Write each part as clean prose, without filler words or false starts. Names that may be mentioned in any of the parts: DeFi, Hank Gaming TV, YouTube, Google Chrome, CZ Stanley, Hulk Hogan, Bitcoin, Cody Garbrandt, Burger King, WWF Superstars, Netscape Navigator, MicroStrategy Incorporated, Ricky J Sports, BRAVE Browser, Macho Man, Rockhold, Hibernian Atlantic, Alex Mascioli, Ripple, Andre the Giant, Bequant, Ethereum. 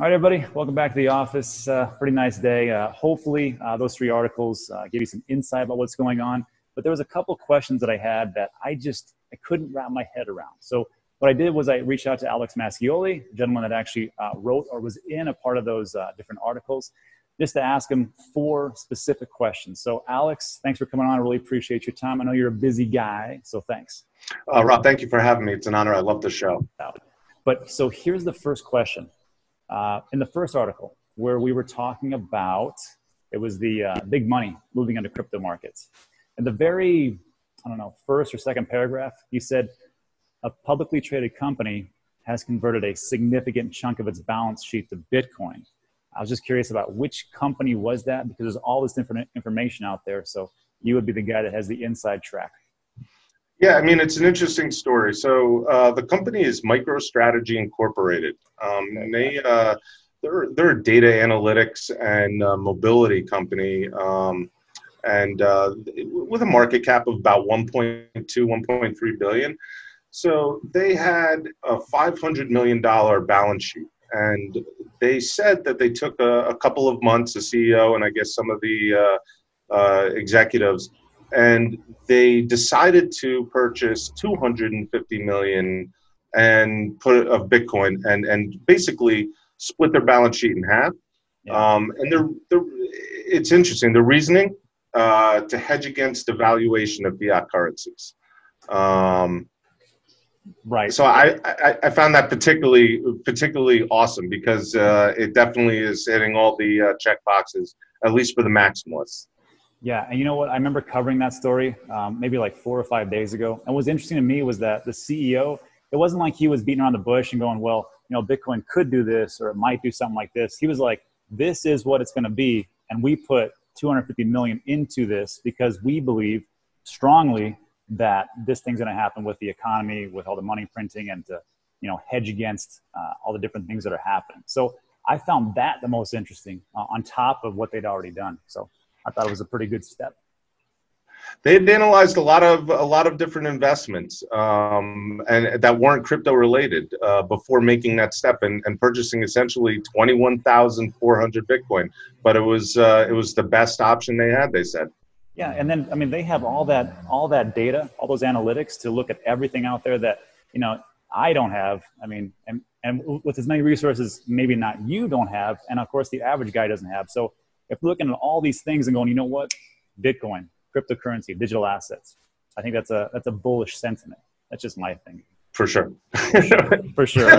All right, everybody, welcome back to the office. Pretty nice day. Hopefully those three articles give you some insight about what's going on. But there was a couple questions that I had that I couldn't wrap my head around. So what I did was I reached out to Alex Mascioli, a gentleman that actually wrote or was in a part of those different articles, just to ask him four specific questions. So Alex, thanks for coming on. I really appreciate your time. I know you're a busy guy, so thanks. Rob, thank you for having me. It's an honor. I love the show. But so here's the first question. In the first article where we were talking about, it was the big money moving into crypto markets. In the very, I don't know, first or second paragraph, you said a publicly traded company has converted a significant chunk of its balance sheet to Bitcoin. I was just curious about which company was that, because there's all this information out there. So you would be the guy that has the inside track. Yeah, I mean, it's an interesting story. So the company is MicroStrategy Incorporated, and they're a data analytics and mobility company, and with a market cap of about 1.2, 1.3 billion. So they had a $500 million balance sheet, and they said that they took a couple of months, the CEO and I guess some of the executives, and they decided to purchase 250 million and put of Bitcoin and basically split their balance sheet in half. Yeah. And it's interesting, the reasoning to hedge against the valuation of fiat currencies. Right. So I found that particularly awesome, because it definitely is hitting all the check boxes, at least for the maximalists. Yeah, and you know what? I remember covering that story maybe like 4 or 5 days ago. And what's interesting to me was that the CEO, it wasn't like he was beating around the bush and going, well, you know, Bitcoin could do this or it might do something like this. He was like, this is what it's going to be. And we put 250 million into this because we believe strongly that this thing's going to happen with the economy, with all the money printing, and to, you know, hedge against all the different things that are happening. So I found that the most interesting on top of what they'd already done. So I thought it was a pretty good step. They had analyzed a lot of different investments and that weren't crypto related before making that step and purchasing essentially 21,400 Bitcoin. But it was the best option they had, they said. Yeah, and then I mean they have all that data, all those analytics to look at everything out there that, you know, I don't have. I mean, and with as many resources maybe not you don't have, and of course the average guy doesn't have. So if we're looking at all these things and going, you know what, Bitcoin, cryptocurrency, digital assets, I think that's a bullish sentiment. That's just my thing. For sure. For sure.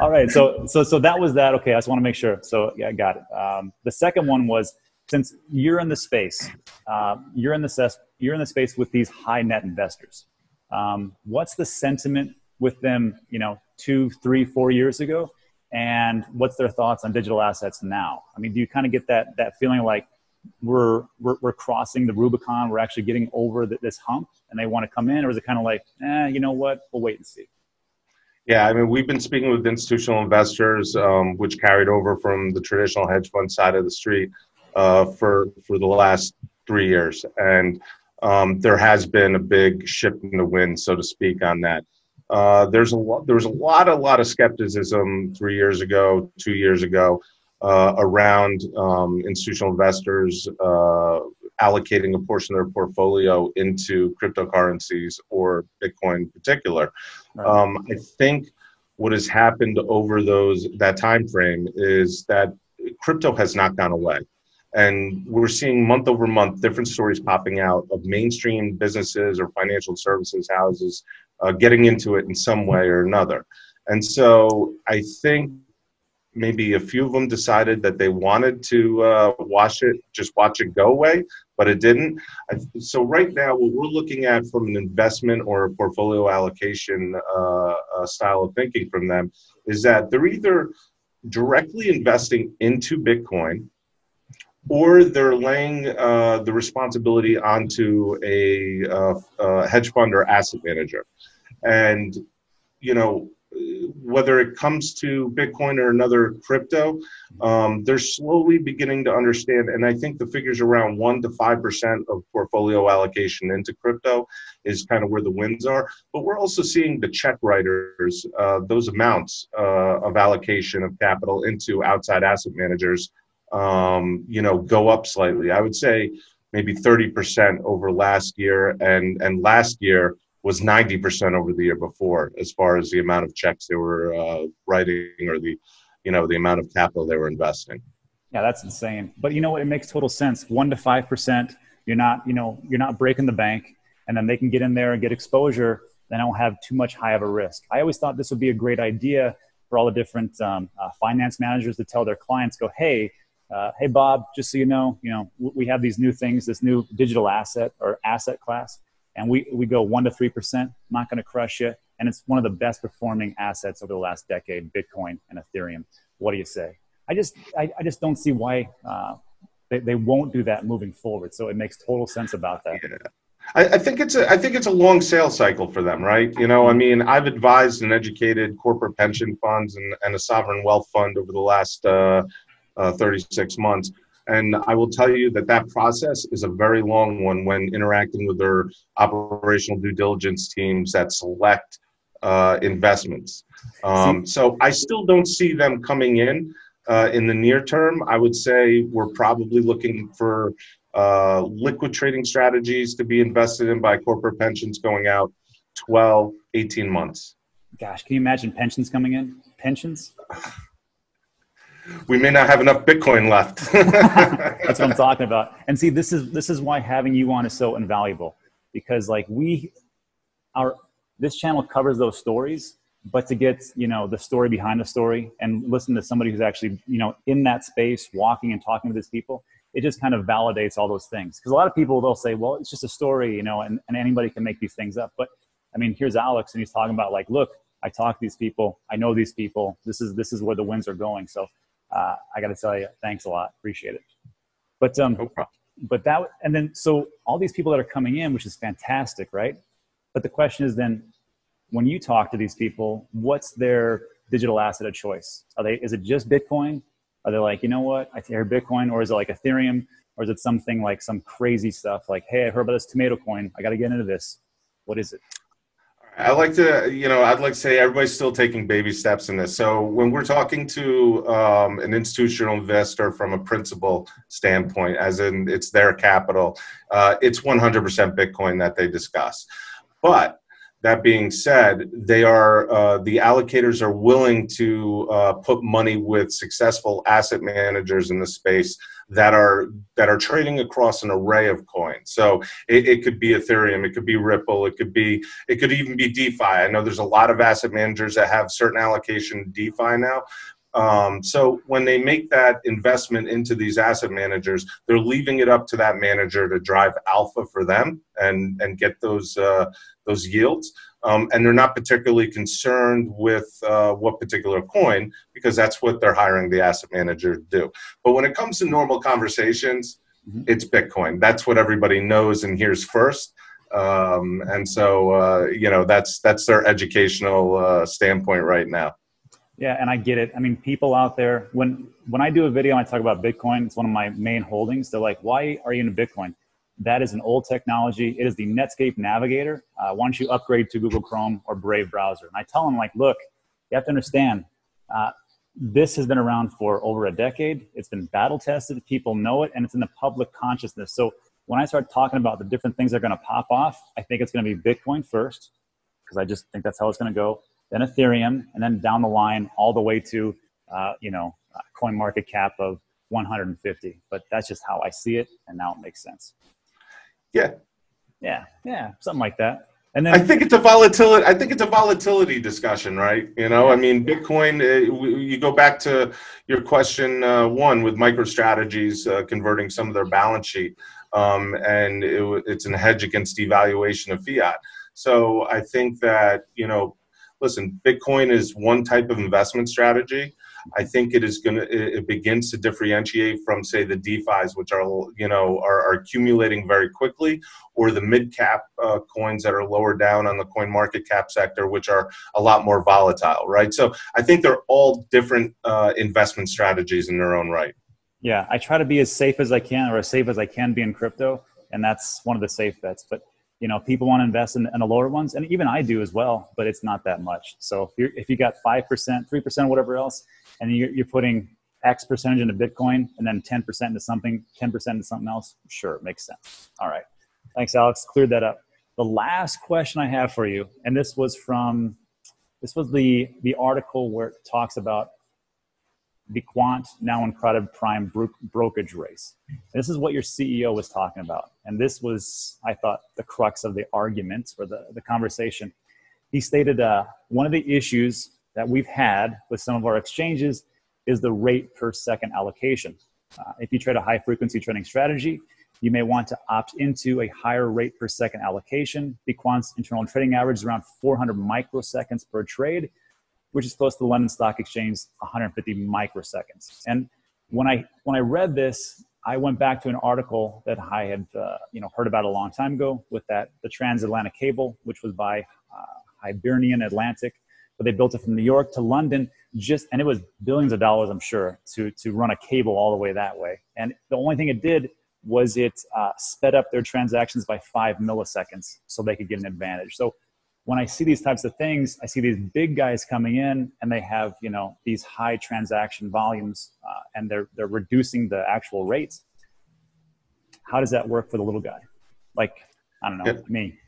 All right. So that was that. Okay. I just want to make sure. So yeah, I got it. The second one was, since you're in the space, you're in the space with these high net investors. What's the sentiment with them, you know, 2, 3, 4 years ago? And what's their thoughts on digital assets now? I mean, do you kind of get that feeling like we're crossing the Rubicon, we're actually getting over this hump, and they want to come in? Or is it kind of like, eh, you know what, we'll wait and see? Yeah, I mean, we've been speaking with institutional investors, which carried over from the traditional hedge fund side of the street for the last 3 years. And there has been a big shift in the wind, so to speak, on that. There was a lot of skepticism 3 years ago, 2 years ago, around institutional investors allocating a portion of their portfolio into cryptocurrencies or Bitcoin in particular. Right. I think what has happened over that time frame is that crypto has not gone away. And we're seeing month over month different stories popping out of mainstream businesses or financial services houses getting into it in some way or another. And so I think maybe a few of them decided that they wanted to just watch it go away, but it didn't. So right now, what we're looking at from an investment or a portfolio allocation style of thinking from them is that they're either directly investing into Bitcoin, or they're laying the responsibility onto a hedge fund or asset manager. And, you know, whether it comes to Bitcoin or another crypto, they're slowly beginning to understand. And I think the figures around 1 to 5% of portfolio allocation into crypto is kind of where the wins are. But we're also seeing the check writers, those amounts of allocation of capital into outside asset managers, you know, go up slightly. I would say maybe 30% over last year, and last year was 90% over the year before, as far as the amount of checks they were writing, or the, you know, the amount of capital they were investing. Yeah, that's insane. But you know what? It makes total sense. 1 to 5%. You're not, you know, you're not breaking the bank, and then they can get in there and get exposure. They don't have too much high of a risk. I always thought this would be a great idea for all the different finance managers to tell their clients, go, hey, hey Bob, just so you know, we have these new things, this new digital asset or asset class. And we go 1 to 3%, not going to crush you. And it's one of the best performing assets over the last decade, Bitcoin and Ethereum. What do you say? I just don't see why they won't do that moving forward. So it makes total sense about that. Yeah. I think it's a long sales cycle for them, right? You know, I mean, I've advised and educated corporate pension funds and a sovereign wealth fund over the last 36 months. And I will tell you that that process is a very long one when interacting with their operational due diligence teams that select investments. So I still don't see them coming in the near term. I would say we're probably looking for liquid trading strategies to be invested in by corporate pensions going out 12, 18 months. Gosh, can you imagine pensions coming in? Pensions? We may not have enough Bitcoin left. That's what I'm talking about. And see, this is why having you on is so invaluable, because like this channel covers those stories, but to get, you know, the story behind the story and listen to somebody who's actually, you know, in that space, walking and talking to these people, it just kind of validates all those things. Because a lot of people, they'll say, well, it's just a story, you know, and anybody can make these things up. But I mean, here's Alex, and he's talking about like, look, I talk to these people, I know these people, this is where the winds are going. So I got to tell you, thanks a lot. Appreciate it. But, no problem. But that, and then, so all these people that are coming in, which is fantastic, right? But the question is then, when you talk to these people, what's their digital asset of choice? Is it just Bitcoin? Are they like, you know what, I hear Bitcoin, or is it like Ethereum, or is it something like some crazy stuff? Like, hey, I heard about this tomato coin. I got to get into this. What is it? I like to, you know, I'd like to say everybody's still taking baby steps in this. So when we're talking to an institutional investor from a principal standpoint, as in it's their capital, it's 100% Bitcoin that they discuss. But that being said, they are, the allocators are willing to put money with successful asset managers in the space that are trading across an array of coins. So it could be Ethereum, it could be Ripple, it could even be DeFi. I know there's a lot of asset managers that have certain allocation to DeFi now. So when they make that investment into these asset managers, they're leaving it up to that manager to drive alpha for them and get those yields. And they're not particularly concerned with what particular coin, because that's what they're hiring the asset manager to do. But when it comes to normal conversations, it's Bitcoin. That's what everybody knows and hears first. And so, you know, that's their educational standpoint right now. Yeah, and I get it. I mean, people out there, when I do a video and I talk about Bitcoin, it's one of my main holdings. They're like, why are you into Bitcoin? That is an old technology. It is the Netscape Navigator. Why don't you upgrade to Google Chrome or Brave browser? And I tell them, like, look, you have to understand, this has been around for over a decade. It's been battle tested. People know it, and it's in the public consciousness. So when I start talking about the different things that are going to pop off, I think it's going to be Bitcoin first, because I just think that's how it's going to go. Then Ethereum, and then down the line, all the way to, you know, coin market cap of 150. But that's just how I see it, and now it makes sense. Yeah, something like that. And then I think it's a volatility discussion, right? You know, I mean, Bitcoin. You go back to your question one with MicroStrategy's converting some of their balance sheet, and it's a hedge against devaluation of fiat. So I think that, you know, listen, Bitcoin is one type of investment strategy. I think it begins to differentiate from, say, the DeFis, which are accumulating very quickly, or the mid-cap coins that are lower down on the coin market cap sector, which are a lot more volatile, right? So I think they're all different investment strategies in their own right. Yeah, I try to be as safe as I can, or as safe as I can be in crypto, and that's one of the safe bets. But you know, people want to invest in the lower ones, and even I do as well, but it's not that much. So if you got 5%, 3%, whatever else, and you're putting X percentage into Bitcoin and then 10% into something, 10% into something else, sure, it makes sense. All right. Thanks, Alex. Cleared that up. The last question I have for you, and this was from, this was the article where it talks about Bequant now in crowded prime brokerage race. And this is what your CEO was talking about. And this was, I thought, the crux of the argument or the conversation. He stated one of the issues that we've had with some of our exchanges is the rate per second allocation. If you trade a high frequency trading strategy, you may want to opt into a higher rate per second allocation. Bequant's internal trading average is around 400 microseconds per trade, which is close to the London Stock Exchange, 150 microseconds. And when I read this, I went back to an article that I had heard about a long time ago with the transatlantic cable, which was by Hibernian Atlantic, but they built it from New York to London, and it was billions of dollars, I'm sure, to run a cable all the way that way. And the only thing it did was it sped up their transactions by 5 milliseconds so they could get an advantage. So when I see these types of things, I see these big guys coming in and they have, you know, these high transaction volumes and they're reducing the actual rates. How does that work for the little guy? Like, I don't know, yeah. Me.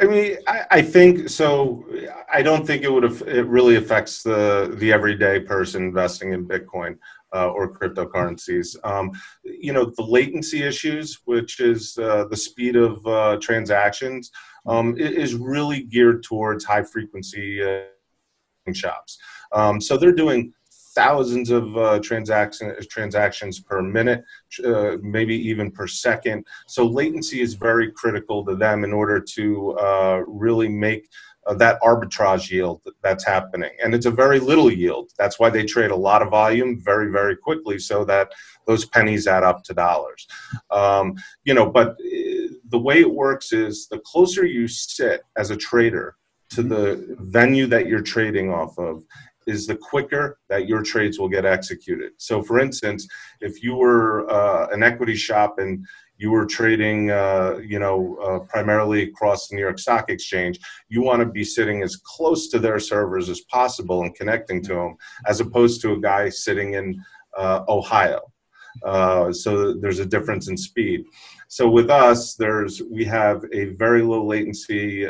I mean, I think so. I don't think it really affects the everyday person investing in Bitcoin or cryptocurrencies. You know, the latency issues, which is the speed of transactions, is really geared towards high frequency shops. So they're doing thousands of transactions per minute, maybe even per second. So latency is very critical to them in order to really make that arbitrage yield that's happening. And it's a very little yield. That's why they trade a lot of volume very, very quickly so that those pennies add up to dollars. You know, but the way it works is the closer you sit as a trader to the venue that you're trading off of is the quicker that your trades will get executed. So for instance, if you were an equity shop and you were trading primarily across the New York Stock Exchange, you want to be sitting as close to their servers as possible and connecting to them, as opposed to a guy sitting in Ohio. So there's a difference in speed. So with us, we have a very low latency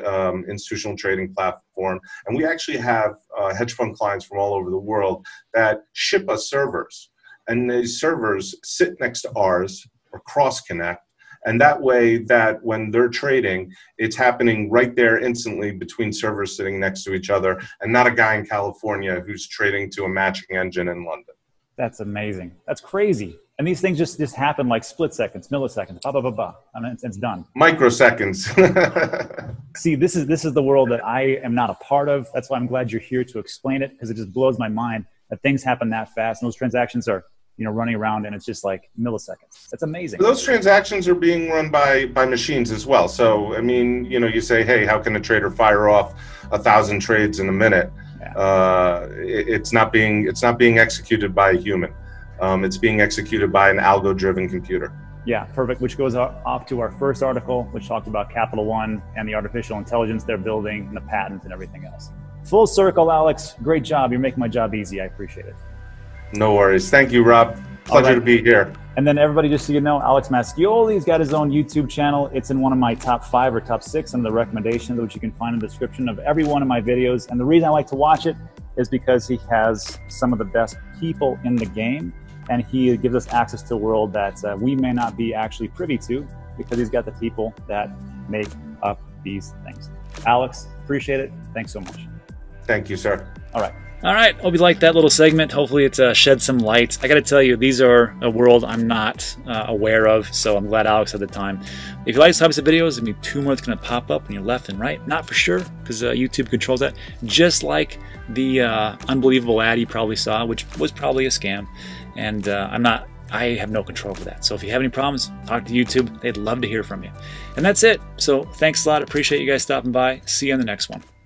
institutional trading platform, and we actually have hedge fund clients from all over the world that ship us servers, and these servers sit next to ours or cross connect. And that way that when they're trading, it's happening right there instantly between servers sitting next to each other, and not a guy in California who's trading to a matching engine in London. That's amazing. That's crazy. And these things just happen like split seconds, milliseconds, blah, blah, blah, blah. I mean, it's done. Microseconds. See, this is the world that I am not a part of. That's why I'm glad you're here to explain it, because it just blows my mind that things happen that fast. And those transactions are, you know, running around, and it's just like milliseconds. That's amazing. Those transactions are being run by machines as well. So, I mean, you know, you say, hey, how can a trader fire off 1,000 trades in a minute? Yeah. It's not being executed by a human. It's being executed by an algo-driven computer. Yeah, perfect, which goes off to our first article, which talked about Capital One and the artificial intelligence they're building and the patents and everything else. Full circle, Alex. Great job. You're making my job easy. I appreciate it. No worries. Thank you, Rob. Pleasure to be here. And then everybody, just so you know, Alex Mascioli's got his own YouTube channel. It's in one of my top 5 or top 6 under the recommendations, which you can find in the description of every one of my videos. And the reason I like to watch it is because he has some of the best people in the game, and he gives us access to a world that we may not be actually privy to, because he's got the people that make up these things. Alex, appreciate it. Thanks so much. Thank you, sir. All right. All right, hope you liked that little segment. Hopefully it shed some light. I got to tell you, these are a world I'm not aware of, so I'm glad Alex had the time. If you like these types of videos, there's going to be two more that's going to pop up on your left and right. Not for sure, because YouTube controls that. Just like the unbelievable ad you probably saw, which was probably a scam. And I have no control over that. So if you have any problems, talk to YouTube. They'd love to hear from you. And that's it. So thanks a lot. Appreciate you guys stopping by. See you on the next one.